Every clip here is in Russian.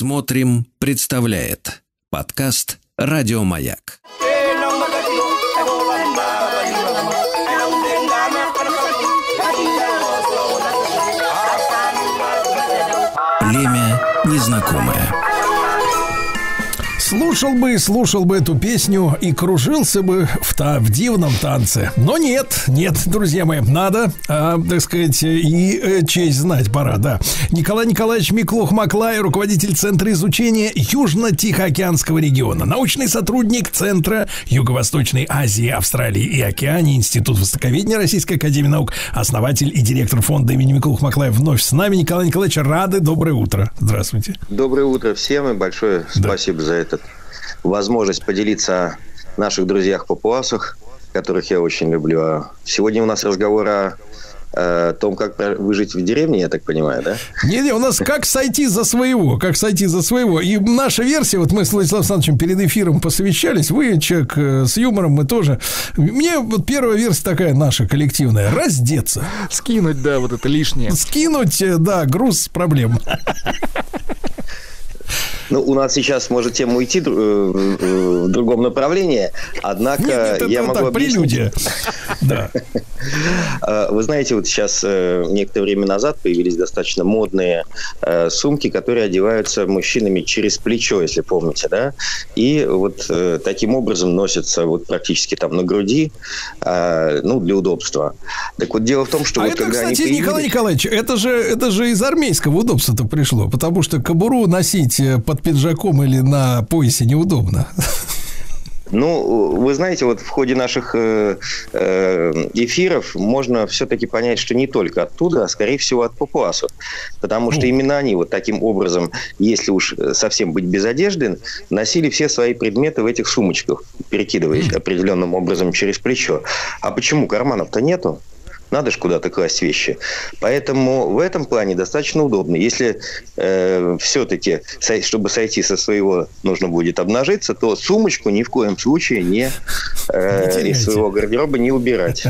Смотрим, представляет подкаст «Радиомаяк». Племя незнакомое. Слушал бы эту песню и кружился бы в дивном танце. Но нет, друзья мои, надо, так сказать, и честь знать пора, да. Николай Николаевич Миклухо-Маклай, руководитель Центра изучения Южно-Тихоокеанского региона, научный сотрудник Центра Юго-Восточной Азии, Австралии и Океании, Институт Востоковедения Российской Академии Наук, основатель и директор фонда имени Миклухо-Маклая вновь с нами. Николай Николаевич, рады, доброе утро. Здравствуйте. Доброе утро всем и большое спасибо за это. Возможность поделиться о наших друзьях-папуасах, которых я очень люблю. Сегодня у нас разговор о том, как выжить в деревне, я так понимаю, да? Не, у нас как сойти за своего. И наша версия, вот мы с Владиславом Санычем перед эфиром посовещались, вы человек с юмором, мы тоже. Мне вот первая версия такая наша, коллективная, раздеться. Скинуть, да, вот это лишнее. Скинуть, да, груз проблем. Ну, у нас сейчас может тема уйти в другом направлении, однако нет, я могу объяснить. Да. Вы знаете, вот сейчас некоторое время назад появились достаточно модные сумки, которые одеваются мужчинами через плечо, если помните, да? И вот таким образом носятся вот практически там на груди, ну, для удобства. Так вот, дело в том, что... А вот это, когда кстати, они Николай Николаевич, это же из армейского удобства-то пришло, потому что кобуру носить под пиджаком или на поясе неудобно. Ну, вы знаете, вот в ходе наших эфиров можно все-таки понять, что не только оттуда, а, скорее всего, от папуасов. Потому что именно они вот таким образом, если уж совсем быть без одежды, носили все свои предметы в этих сумочках, перекидываясь определенным образом через плечо. А почему? Карманов-то нету. Надо же куда-то класть вещи. Поэтому в этом плане достаточно удобно. Если все-таки, чтобы сойти со своего, нужно будет обнажиться, то сумочку ни в коем случае не из своего гардероба не убирать.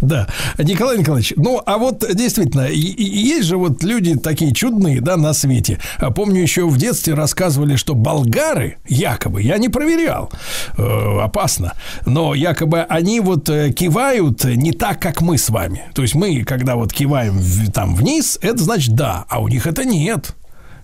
Да, Николай Николаевич, ну, а вот действительно, есть же вот люди такие чудные, да, на свете. Помню, еще в детстве рассказывали, что болгары, якобы, я не проверял, опасно, но якобы они вот кивают не так, как мы с вами. То есть мы, когда вот киваем там вниз, это значит да, а у них это нет.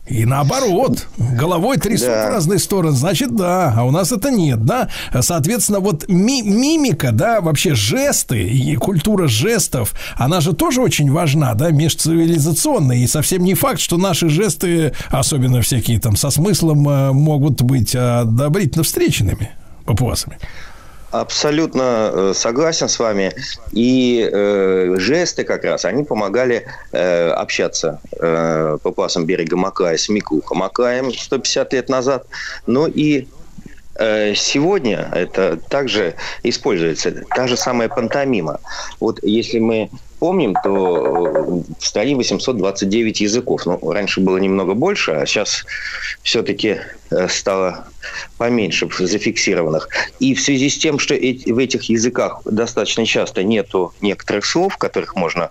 И наоборот, головой трясут в разные стороны, значит, да, а у нас это нет, да. Соответственно, вот мимика, да, вообще жесты и культура жестов, она же тоже очень важна, да, межцивилизационная. И совсем не факт, что наши жесты, особенно всякие там со смыслом, могут быть одобрительно встреченными папуасами. Абсолютно согласен с вами. И жесты как раз, они помогали общаться папуасам берега Маклая с Миклухо-Маклаем 150 лет назад. Но и сегодня это также используется. Та же самая пантомима. Вот если мы помним, то в стране 829 языков. Ну, раньше было немного больше, а сейчас все-таки стало поменьше зафиксированных. И в связи с тем, что в этих языках достаточно часто нету некоторых слов, которыми можно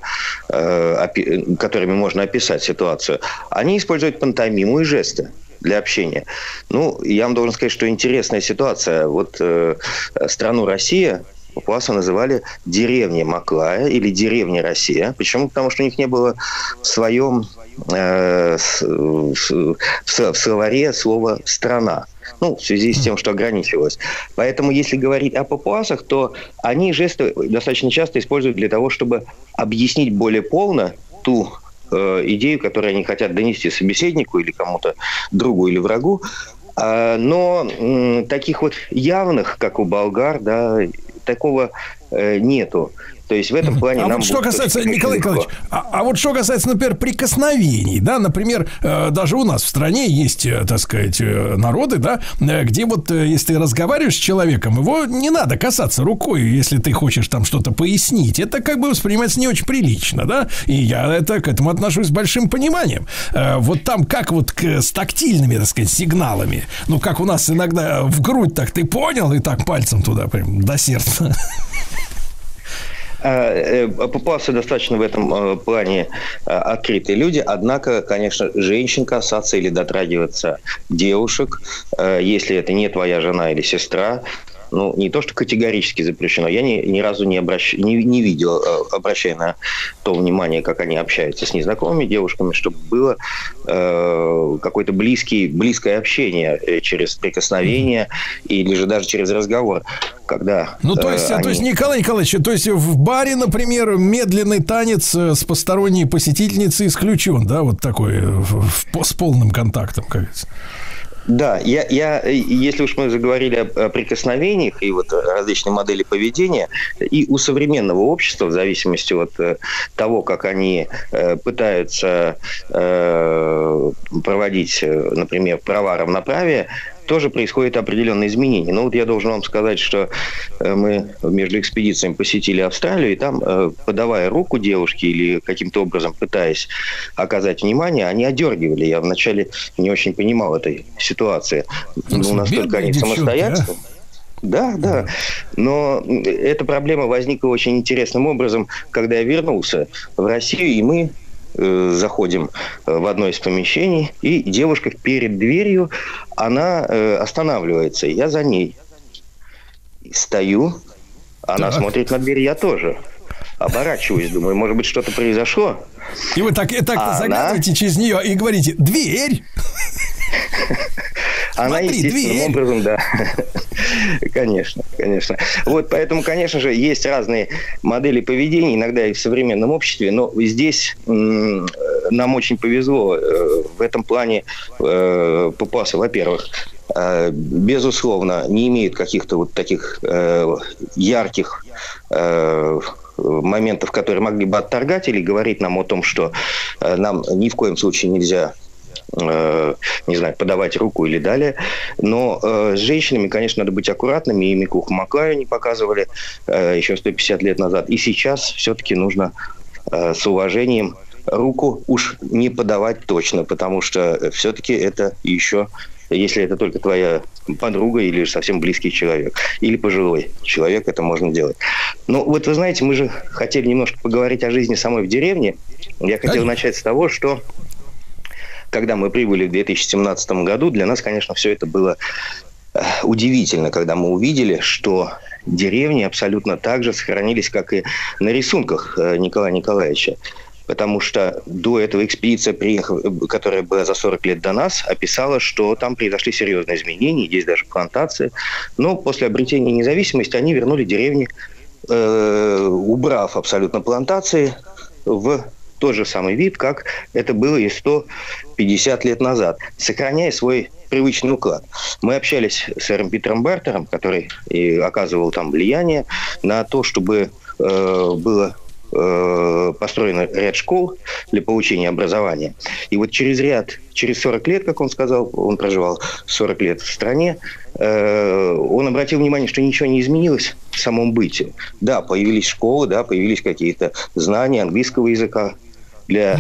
описать ситуацию, они используют пантомиму и жесты для общения. Ну, я вам должен сказать, что интересная ситуация. Вот страну Россия папуасы называли деревней Маклая или деревней Россия. Почему? Потому что у них не было в своем в словаре слово «страна». Ну, в связи с тем, что ограничивалось. Поэтому, если говорить о папуасах, то они жесты достаточно часто используют для того, чтобы объяснить более полно ту идею, которую они хотят донести собеседнику или кому-то другу или врагу. Но таких вот явных, как у болгар, да, такого нету. То есть в этом плане нам вот что касается, Николай Николаевич, а вот что касается, например, прикосновений, да, например, даже у нас в стране есть, так сказать, народы, да, где вот если ты разговариваешь с человеком, его не надо касаться рукой, если ты хочешь там что-то пояснить. Это как бы воспринимается не очень прилично, да, и я к этому отношусь с большим пониманием. Вот там как вот с тактильными, так сказать, сигналами, ну, как у нас иногда в грудь так ты понял и так пальцем туда прям до сердца. Популяция достаточно в этом плане открытые люди, однако, конечно, женщин касаться или дотрагиваться девушек, если это не твоя жена или сестра, ну, не то, что категорически запрещено. Я ни разу не видел, обращая на то внимание, как они общаются с незнакомыми девушками, чтобы было какое-то близкое общение через прикосновение или же даже через разговор. Когда, ну, то есть, Николай Николаевич, то есть в баре, например, медленный танец с посторонней посетительницей исключен, да, вот такой, с полным контактом, как говорится. Да, если уж мы заговорили о прикосновениях и вот различной модели поведения, и у современного общества, в зависимости от того, как они пытаются проводить, например, права равноправия, тоже происходят определенные изменения. Но вот я должен вам сказать, что мы между экспедициями посетили Австралию, и там, подавая руку девушке или каким-то образом пытаясь оказать внимание, они одергивали. Я вначале не очень понимал этой ситуации. Ну, настолько они самостоятельны. Да. Но эта проблема возникла очень интересным образом, когда я вернулся в Россию, и мы заходим в одно из помещений, и девушка перед дверью, она останавливается. Я за ней стою, она смотрит на дверь, я тоже. Оборачиваюсь, думаю, может быть, что-то произошло. И вы так-то заглядываете через нее и говорите: «Дверь!» Она, естественным образом, да. Конечно. Вот поэтому, конечно же, есть разные модели поведения, иногда и в современном обществе, но здесь нам очень повезло в этом плане. Папуасы, во-первых, безусловно, не имеют каких-то вот таких ярких моментов, которые могли бы отторгать или говорить нам о том, что нам ни в коем случае нельзя, не знаю, подавать руку или далее. Но с женщинами, конечно, надо быть аккуратными. И Миклухо-Маклаю не показывали еще 150 лет назад. И сейчас все-таки нужно с уважением руку уж не подавать точно, потому что все-таки это еще, если это только твоя подруга или совсем близкий человек, или пожилой человек, это можно делать. Но вот вы знаете, мы же хотели немножко поговорить о жизни самой в деревне. Я хотел начать с того, что когда мы прибыли в 2017 году, для нас, конечно, все это было удивительно, когда мы увидели, что деревни абсолютно так же сохранились, как и на рисунках Николая Николаевича. Потому что до этого экспедиция, которая была за 40 лет до нас, описала, что там произошли серьезные изменения, есть даже плантации. Но после обретения независимости они вернули деревни, убрав абсолютно плантации, в тот же самый вид, как это было и 150 лет назад, сохраняя свой привычный уклад. Мы общались с сэром Питером Бартером, который и оказывал там влияние на то, чтобы было построен ряд школ для получения образования. И вот через 40 лет, как он сказал, он проживал 40 лет в стране, он обратил внимание, что ничего не изменилось в самом быте. Да, появились школы, да, появились какие-то знания английского языка для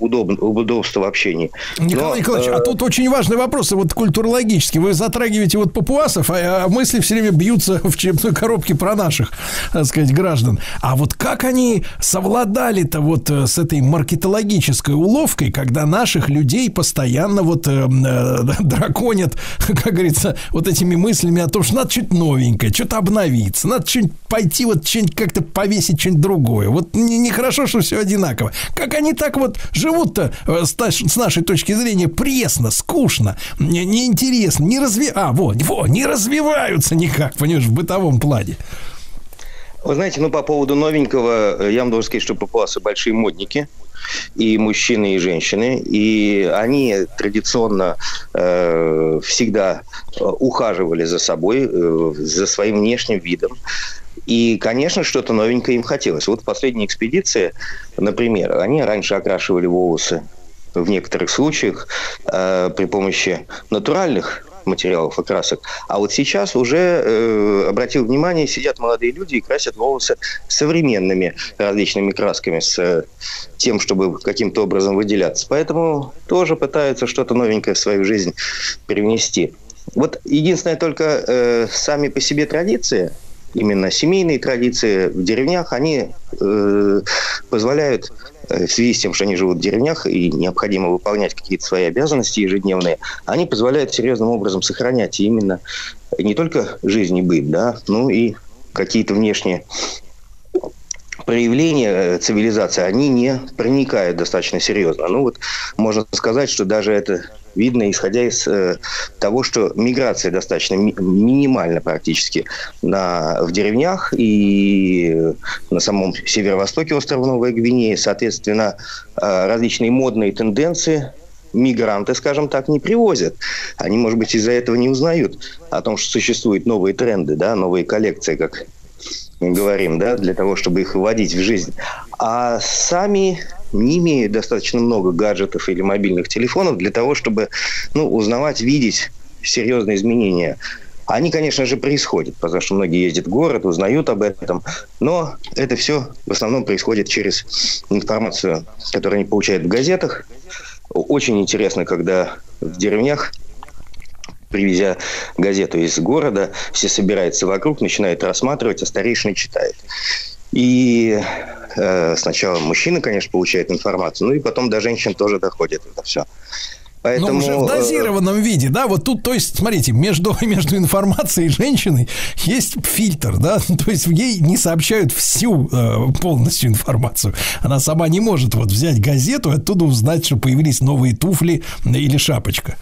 удобства в общении. Николай Николаевич, а тут очень важный вопрос, вот культурологический. Вы затрагиваете вот папуасов, а мысли все время бьются в черепной коробке про наших, так сказать, граждан. А вот как они совладали-то вот с этой маркетологической уловкой, когда наших людей постоянно вот драконят, как говорится, вот этими мыслями о том, что надо что-то новенькое, что-то обновиться, надо что-нибудь пойти, вот что-нибудь как-то повесить, что-нибудь другое. Вот нехорошо, что все одинаково. Как они так вот живут-то, с нашей точки зрения, пресно, скучно, неинтересно, не развиваются никак, понимаешь, в бытовом плане. Вы знаете, по поводу новенького, я вам должен сказать, что папуасы большие модники, и мужчины, и женщины, и они традиционно всегда ухаживали за собой, за своим внешним видом. И, конечно, что-то новенькое им хотелось. Вот в последней экспедиции, например, они раньше окрашивали волосы в некоторых случаях при помощи натуральных материалов и красок. А вот сейчас уже, обратил внимание, сидят молодые люди и красят волосы современными различными красками с тем, чтобы каким-то образом выделяться. Поэтому тоже пытаются что-то новенькое в свою жизнь привнести. Вот единственное только сами по себе традиции, именно семейные традиции в деревнях, они позволяют, в связи с тем, что они живут в деревнях и необходимо выполнять какие-то свои обязанности ежедневные, они позволяют серьезным образом сохранять именно не только жизнь и быт, да, но и какие-то внешние проявления цивилизации, они не проникают достаточно серьезно. Ну вот можно сказать, что даже это видно, исходя из того, что миграция достаточно минимальна практически в деревнях и на самом северо-востоке острова Новая Гвинея. Соответственно, различные модные тенденции мигранты, скажем так, не привозят. Они, может быть, из-за этого не узнают о том, что существуют новые тренды, да, новые коллекции, как мы говорим, да, для того, чтобы их вводить в жизнь. А сами не имеют достаточно много гаджетов или мобильных телефонов для того, чтобы, ну, узнавать, видеть серьезные изменения. Они, конечно же, происходят, потому что многие ездят в город, узнают об этом, но это все в основном происходит через информацию, которую они получают в газетах. Очень интересно, когда в деревнях, привезя газету из города, все собираются вокруг, начинают рассматривать, а старейшина читает. И сначала мужчина, конечно, получает информацию, ну и потом до женщин тоже доходит это все. Поэтому... Но уже в дозированном виде, да, вот тут, то есть, смотрите, между информацией и женщиной есть фильтр, да, то есть ей не сообщают всю полностью информацию. Она сама не может вот взять газету и оттуда узнать, что появились новые туфли или шапочка.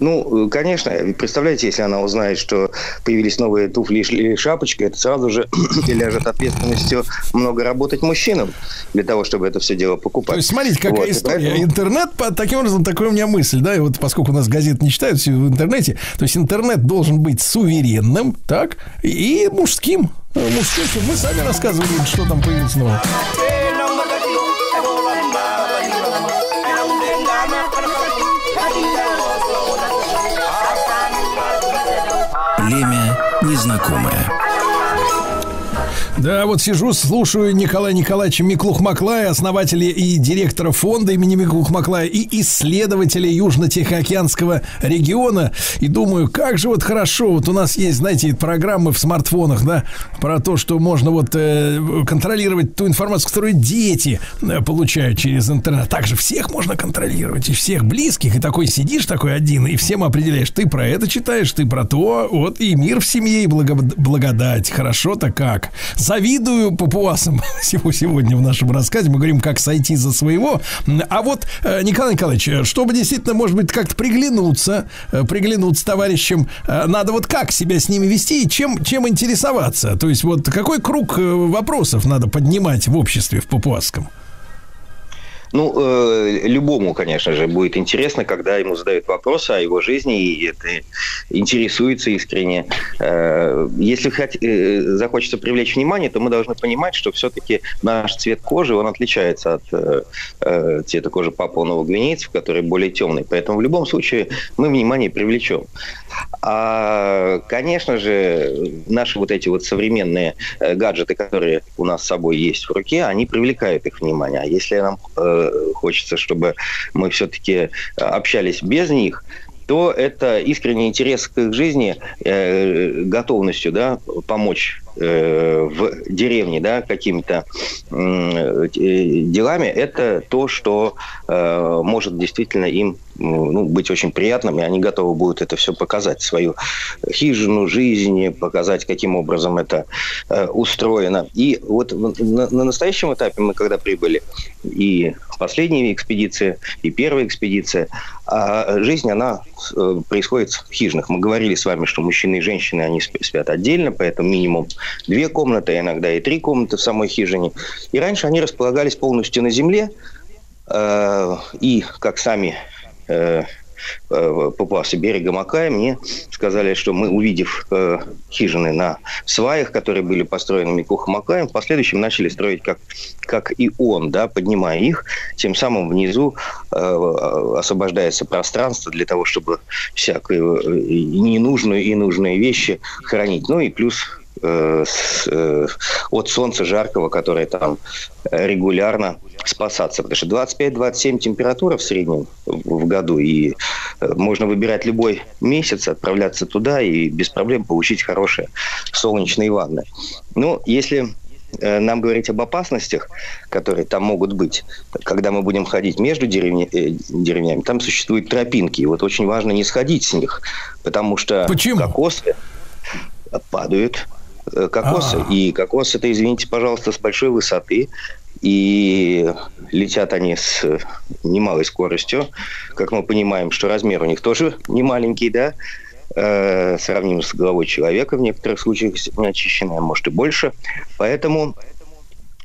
Ну, конечно, представляете, если она узнает, что появились новые туфли и шапочка, это сразу же ляжет ответственностью много работать мужчинам для того, чтобы это все дело покупать. То есть, смотрите, какая история. Поэтому... Интернет, таким образом, такая у меня мысль, да, и вот поскольку у нас газеты не читают, все в интернете, то есть интернет должен быть суверенным, так, и мужским. Мужским, мы сами рассказывали, что там появилось нового. Племя незнакомое. Да, вот сижу, слушаю Николая Николаевича Миклухо-Маклая, основателя и директора фонда имени Миклухо-Маклая и исследователя Южно-Тихоокеанского региона. И думаю, как же вот хорошо, вот у нас есть, знаете, программы в смартфонах, да, про то, что можно вот контролировать ту информацию, которую дети получают через интернет. Также всех можно контролировать, и всех близких, и такой сидишь такой один, и всем определяешь, ты про это читаешь, ты про то, вот и мир в семье, и благодать. Хорошо-то как. Завидую папуасам сегодня в нашем рассказе. Мы говорим, как сойти за своего. А вот, Николай Николаевич, чтобы действительно, может быть, как-то приглянуться товарищам, надо вот как себя с ними вести и чем интересоваться? То есть вот какой круг вопросов надо поднимать в обществе, в папуасском? Ну, любому, конечно же, будет интересно, когда ему задают вопросы о его жизни, и это интересуется искренне. Если захочется привлечь внимание, то мы должны понимать, что все-таки наш цвет кожи, он отличается от цвета кожи папуа-новогвинейцев, который более темный. Поэтому в любом случае мы внимание привлечем. А, конечно же, наши вот эти вот современные гаджеты, которые у нас с собой есть в руке, они привлекают их внимание. А если нам хочется, чтобы мы все-таки общались без них, то это искренний интерес к их жизни, готовностью, да, помочь в деревне, да, какими-то делами, это то, что может действительно им, ну, быть очень приятным, и они готовы будут это все показать, свою хижину жизни, показать, каким образом это устроено. И вот на настоящем этапе мы, когда прибыли, и последняя экспедиция, и первая экспедиция, жизнь, она происходит в хижинах. Мы говорили с вами, что мужчины и женщины, они спят отдельно, поэтому минимум 2 комнаты, иногда и 3 комнаты в самой хижине. И раньше они располагались полностью на земле, и как сами папуасы Берега Маклая мне сказали, что мы, увидев хижины на сваях, которые были построены Миклухо-Маклаем, в последующем начали строить как и он, да, поднимая их, тем самым внизу освобождается пространство для того, чтобы всякую ненужную и нужные вещи хранить. Ну и плюс от солнца жаркого, которое там регулярно спасаться. Потому что 25-27 температура в среднем в году, и Можно выбирать любой месяц, отправляться туда и без проблем получить хорошие солнечные ванны. Ну, если нам говорить об опасностях, которые там могут быть, когда мы будем ходить между деревнями, там существуют тропинки. И вот очень важно не сходить с них, потому что кокосы падают. И кокос, это, извините, пожалуйста, с большой высоты. И летят они с немалой скоростью. Как мы понимаем, что размер у них тоже не маленький, да? Сравним с головой человека, в некоторых случаях неочищенная, может и больше. Поэтому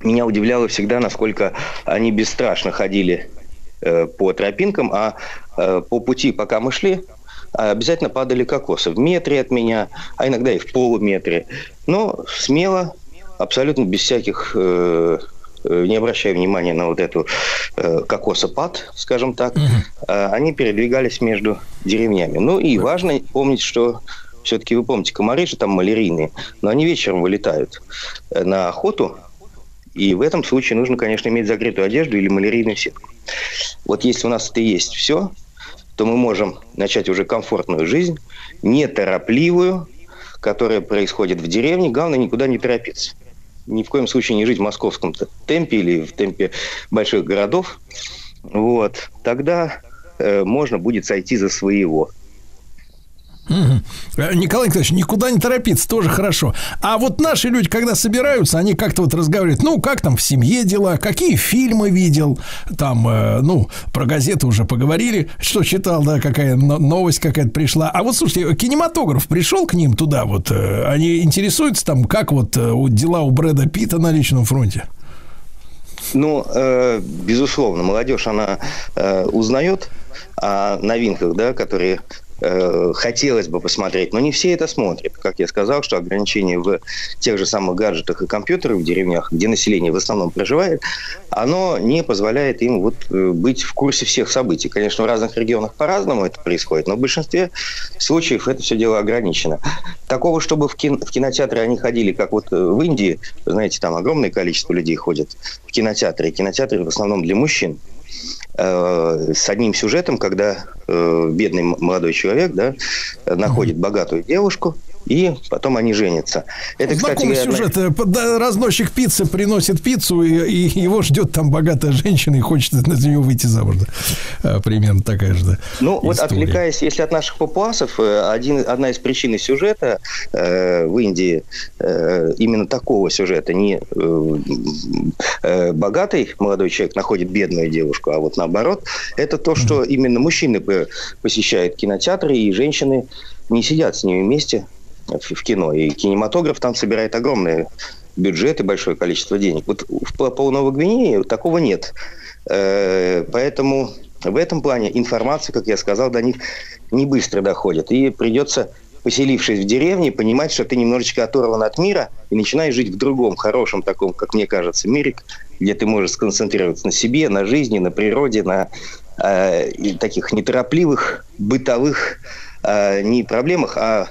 меня удивляло всегда, насколько они бесстрашно ходили по тропинкам, а по пути, пока мы шли, обязательно падали кокосы в метре от меня, а иногда и в полуметре. Но смело, абсолютно без всяких... не обращая внимания на вот эту кокосопад, скажем так, они передвигались между деревнями. Ну и важно помнить, что все-таки, вы помните, комары же там малярийные, но они вечером вылетают на охоту, и в этом случае нужно, конечно, иметь закрытую одежду или малярийную сетку. Вот если у нас это есть все, то мы можем начать уже комфортную жизнь, неторопливую, которая происходит в деревне, главное никуда не торопиться. Ни в коем случае не жить в московском темпе или в темпе больших городов, вот, тогда можно будет сойти за своего. Николай Николаевич, никуда не торопиться, тоже хорошо. А вот наши люди, когда собираются, они как-то вот разговаривают, ну, как там в семье дела, какие фильмы видел, там, ну, про газету уже поговорили, что читал, да, какая новость какая-то пришла. А вот, слушайте, кинематограф пришел к ним туда, вот, они интересуются там, как вот дела у Брэда Питта на личном фронте? Ну, безусловно, молодежь, она узнает о новинках, да, которые... хотелось бы посмотреть, но не все это смотрят. Как я сказал, что ограничение в тех же самых гаджетах и компьютерах в деревнях, где население в основном проживает, оно не позволяет им вот быть в курсе всех событий. Конечно, в разных регионах по-разному это происходит, но в большинстве случаев это все дело ограничено. Такого, чтобы в кинотеатры они ходили, как вот в Индии, знаете, там огромное количество людей ходит в кинотеатры, и кинотеатры в основном для мужчин. С одним сюжетом, когда бедный молодой человек, да, находит богатую девушку, и потом они женятся. Это, знакомый, кстати, сюжет. Разносчик пиццы приносит пиццу, и его ждет там богатая женщина, и хочет на нее выйти замуж. Примерно такая же, да, ну, история. Вот отвлекаясь, если от наших папуасов, одна из причин сюжета в Индии именно такого сюжета, не богатый молодой человек находит бедную девушку, а вот наоборот, это то, что именно мужчины посещают кинотеатры, и женщины не сидят с ними вместе в кино. И кинематограф там собирает огромные бюджеты, большое количество денег. Вот в Папуа-Новой Гвинее такого нет. Поэтому в этом плане информация, как я сказал, до них не быстро доходит. И придется, поселившись в деревне, понимать, что ты немножечко оторван от мира и начинаешь жить в другом, хорошем таком, как мне кажется, мире, где ты можешь сконцентрироваться на себе, на жизни, на природе, на таких неторопливых бытовых не проблемах, а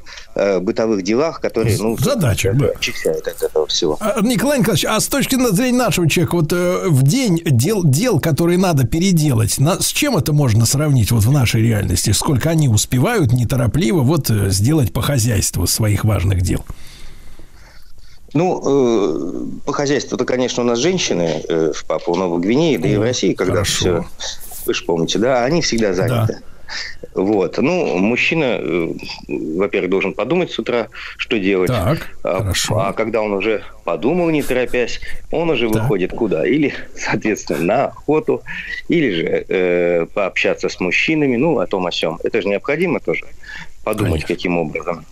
бытовых делах, которые... Ну, задача, да. Очищает от этого всего. Николай Николаевич, а с точки зрения нашего человека, вот в день дел, которые надо переделать, с чем это можно сравнить вот в нашей реальности? Сколько они успевают неторопливо вот сделать по хозяйству своих важных дел? Ну, по хозяйству-то, конечно, у нас женщины в Папуа-Новой Гвинее, да и в России, когда все... Вы же помните, да? Они всегда заняты. Да. Вот. Ну, мужчина, во-первых, должен подумать с утра, что делать. Так, хорошо. А когда он уже подумал, не торопясь, он уже выходит куда? Или, соответственно, на охоту, или же пообщаться с мужчинами, ну, о том, о сём. Это же необходимо тоже подумать, каким образом.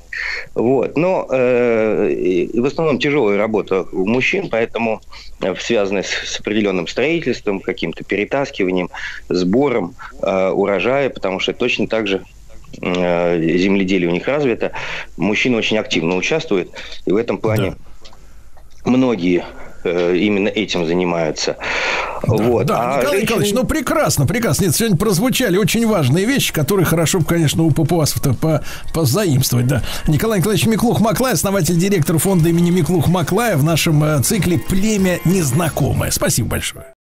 Вот. Но в основном тяжелая работа у мужчин, поэтому связанная с определенным строительством, каким-то перетаскиванием, сбором урожая, потому что точно так же земледелие у них развито. Мужчины очень активно участвуют, и в этом плане многие именно этим занимаются. Да, вот. Да, Николай Николаевич, ну прекрасно, прекрасно. Нет, сегодня прозвучали очень важные вещи, которые хорошо бы, конечно, у папуасов-то позаимствовать. Да. Николай Николаевич Миклухо-Маклай, основатель, директор фонда имени Миклухо-Маклая, в нашем цикле «Племя незнакомое». Спасибо большое.